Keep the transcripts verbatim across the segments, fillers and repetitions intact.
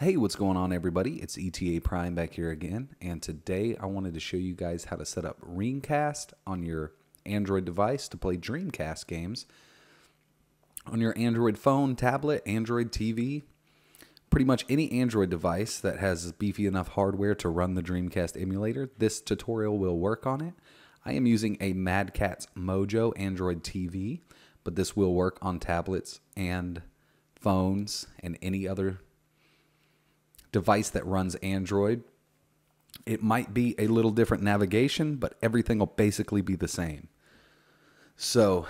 Hey, what's going on, everybody? It's E T A Prime back here again, and today I wanted to show you guys how to set up Reicast on your Android device to play Dreamcast games on your Android phone, tablet, Android T V, pretty much any Android device that has beefy enough hardware to run the Dreamcast emulator. This tutorial will work on it. I am using a Mad Catz Mojo Android T V, but this will work on tablets and phones and any other device that runs Android. It might be a little different navigation, but everything will basically be the same. So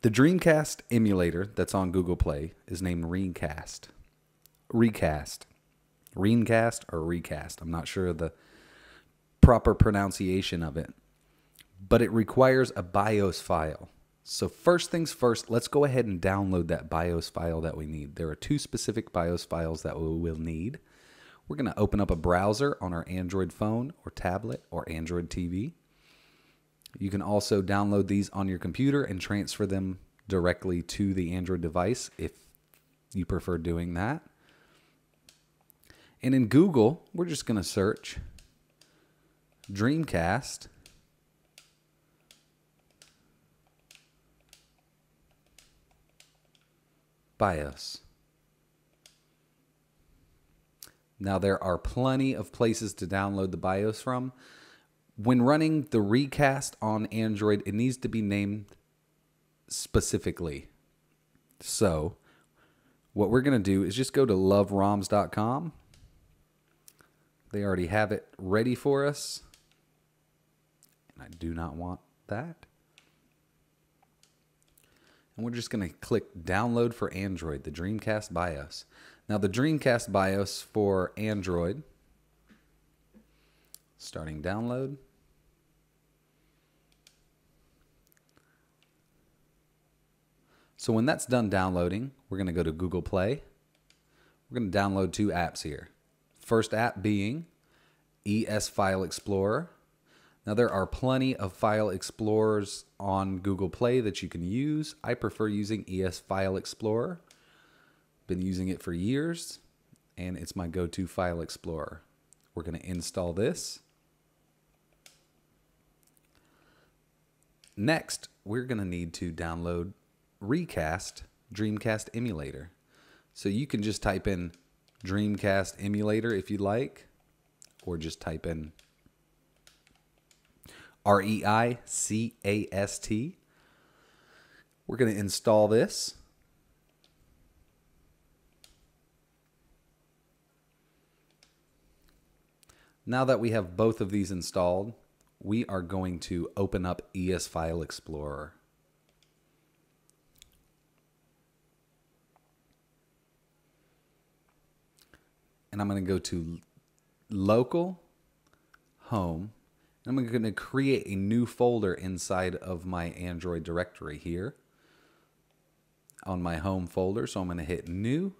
the Dreamcast emulator that's on Google Play is named Reicast. Reicast. Reicast or Reicast. I'm not sure of the proper pronunciation of it, but it requires a BIOS file. So first things first, let's go ahead and download that BIOS file that we need. There are two specific BIOS files that we will need. We're going to open up a browser on our Android phone or tablet or Android T V. You can also download these on your computer and transfer them directly to the Android device if you prefer doing that. And in Google, we're just going to search Dreamcast BIOS. Now there are plenty of places to download the BIOS from. When running the Reicast on Android, it needs to be named specifically. So what we're going to do is just go to love roms dot com. They already have it ready for us, and I do not want that. And we're just going to click download for Android, the Dreamcast BIOS. Now the Dreamcast BIOS for Android, starting download. So when that's done downloading, we're going to go to Google Play. We're going to download two apps here. First app being E S File Explorer. Now there are plenty of file explorers on Google Play that you can use. I prefer using E S File Explorer. Been using it for years, and it's my go-to file explorer. We're going to install this. Next, we're going to need to download Reicast Dreamcast Emulator. So you can just type in Dreamcast Emulator if you'd like, or just type in R E I C A S T. We're going to install this. Now that we have both of these installed, we are going to open up E S File Explorer. And I'm going to go to local, home. I'm going to create a new folder inside of my Android directory here on my home folder. So I'm going to hit new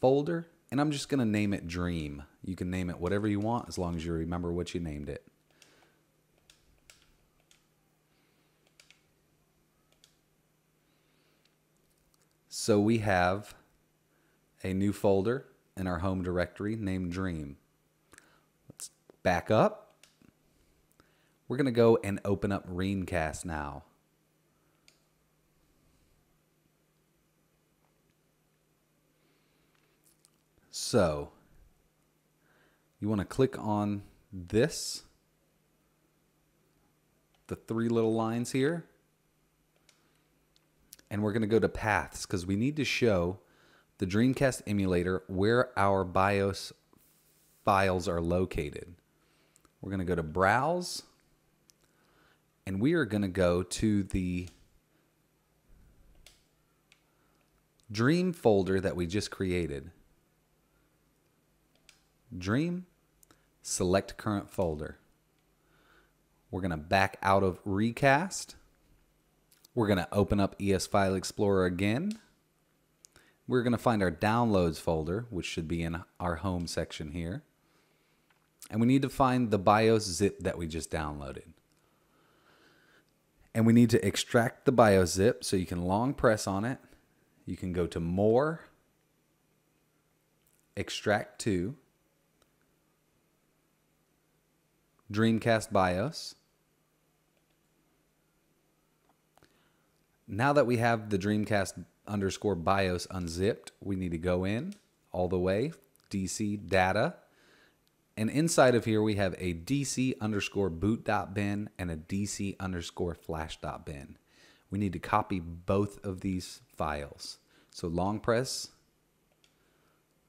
folder, and I'm just going to name it Dream. You can name it whatever you want as long as you remember what you named it. So we have a new folder in our home directory named Dream. Let's back up. We're going to go and open up Reicast now. So you want to click on this, the three little lines here, and we're going to go to paths because we need to show the Dreamcast emulator where our BIOS files are located. We're going to go to browse. And we are going to go to the Dream folder that we just created. Dream, select current folder. We're going to back out of Reicast. We're going to open up E S File Explorer again. We're going to find our downloads folder, which should be in our home section here. And we need to find the BIOS zip that we just downloaded. And we need to extract the BIOS zip, so you can long press on it. You can go to more, extract to, Dreamcast BIOS. Now that we have the Dreamcast underscore BIOS unzipped, we need to go in all the way, D C data, and inside of here we have a D C underscore boot dot bin and a D C underscore flash dot bin. We need to copy both of these files. So long press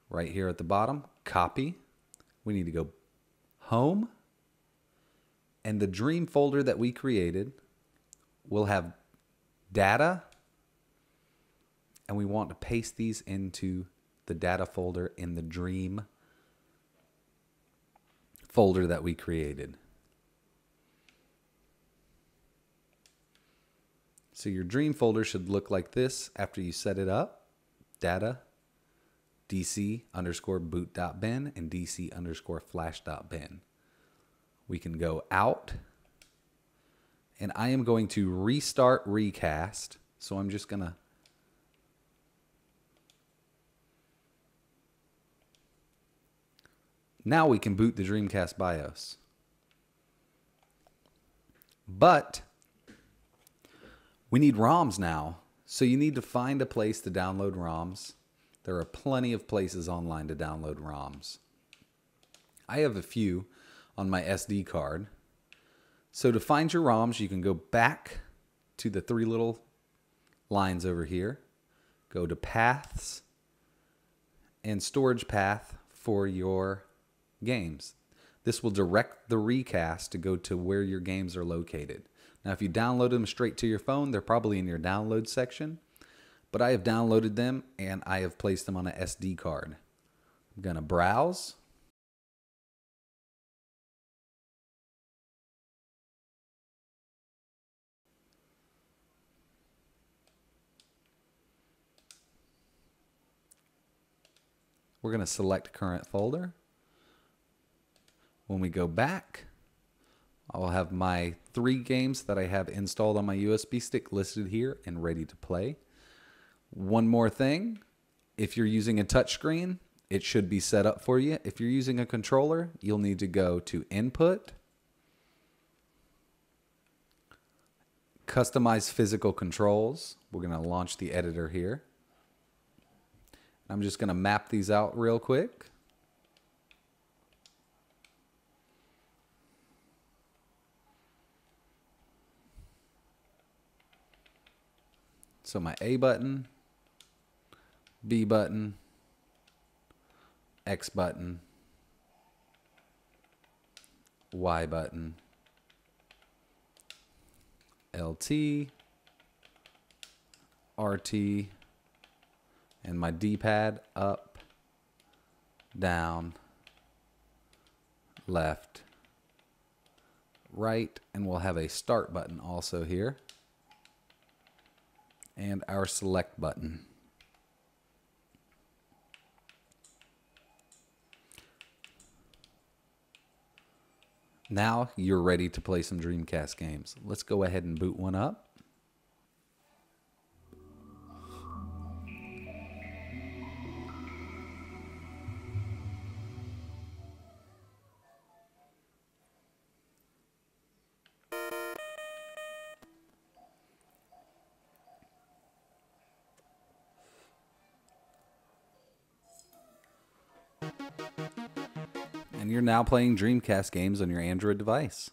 right here at the bottom, copy. We need to go home, and the Dream folder that we created will have data, and we want to paste these into the data folder in the Dream folder that we created. So your Dream folder should look like this after you set it up: data, dc underscore boot.bin, and dc underscore flash.bin. We can go out, and I am going to restart Reicast. So I'm just gonna Now we can boot the Dreamcast BIOS. But we need ROMs now. So you need to find a place to download ROMs. There are plenty of places online to download ROMs. I have a few on my S D card. So to find your ROMs, you can go back to the three little lines over here. Go to Paths and Storage Path for your games. This will direct the Reicast to go to where your games are located. Now, if you download them straight to your phone, they're probably in your download section, but I have downloaded them and I have placed them on an S D card. I'm gonna browse. We're gonna select current folder. When we go back, I'll have my three games that I have installed on my U S B stick listed here and ready to play. One more thing, if you're using a touchscreen, it should be set up for you. If you're using a controller, you'll need to go to Input, Customize Physical Controls. We're going to launch the editor here. I'm just going to map these out real quick. So my A button, B button, X button, Y button, L T, R T, and my D-pad up, down, left, right, and we'll have a start button also here, and our select button. Now you're ready to play some Dreamcast games. Let's go ahead and boot one up. And you're now playing Dreamcast games on your Android device.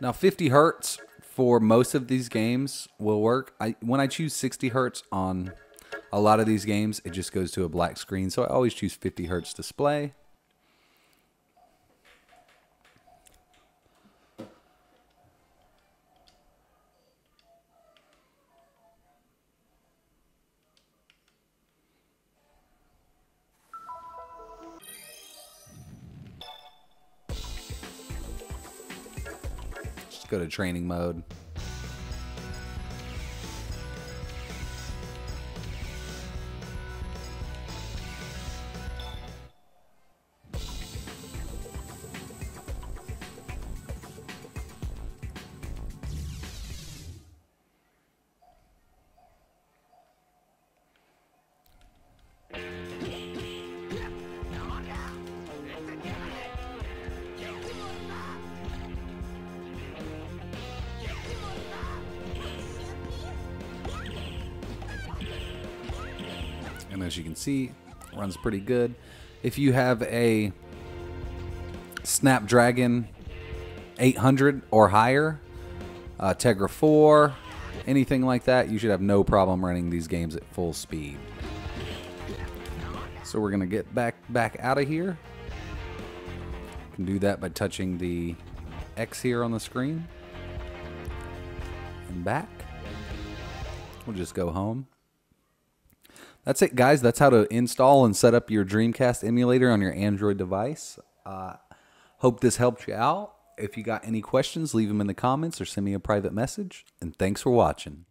Now fifty hertz for most of these games will work. I, when I choose sixty hertz on a lot of these games, it just goes to a black screen. So I always choose fifty hertz display. Go to training mode. as you can see, runs pretty good. If you have a Snapdragon eight hundred or higher, uh, Tegra four, anything like that, you should have no problem running these games at full speed. So we're gonna get back back out of here. You can do that by touching the X here on the screen. And back. We'll just go home. That's it, guys. That's how to install and set up your Dreamcast emulator on your Android device. Uh, hope this helped you out. If you got any questions, leave them in the comments or send me a private message. And thanks for watching.